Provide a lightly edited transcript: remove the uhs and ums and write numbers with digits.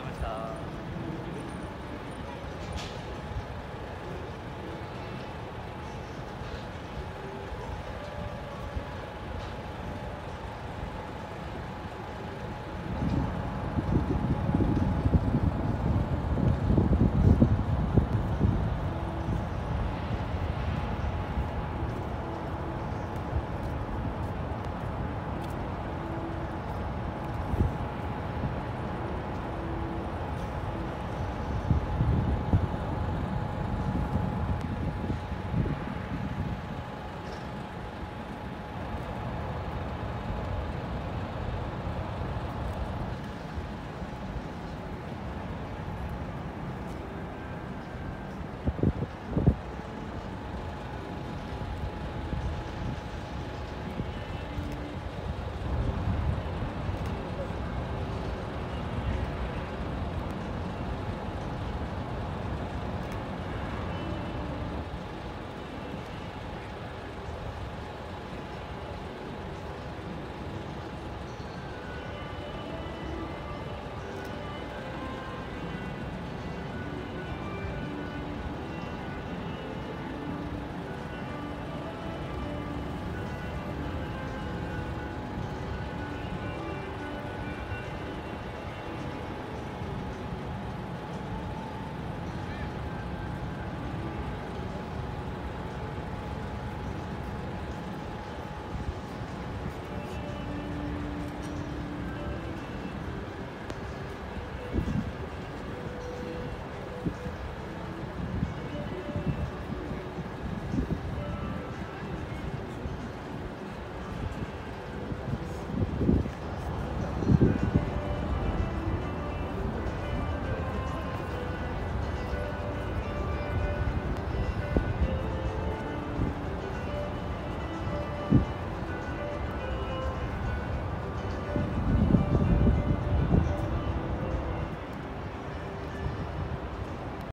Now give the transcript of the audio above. ございました。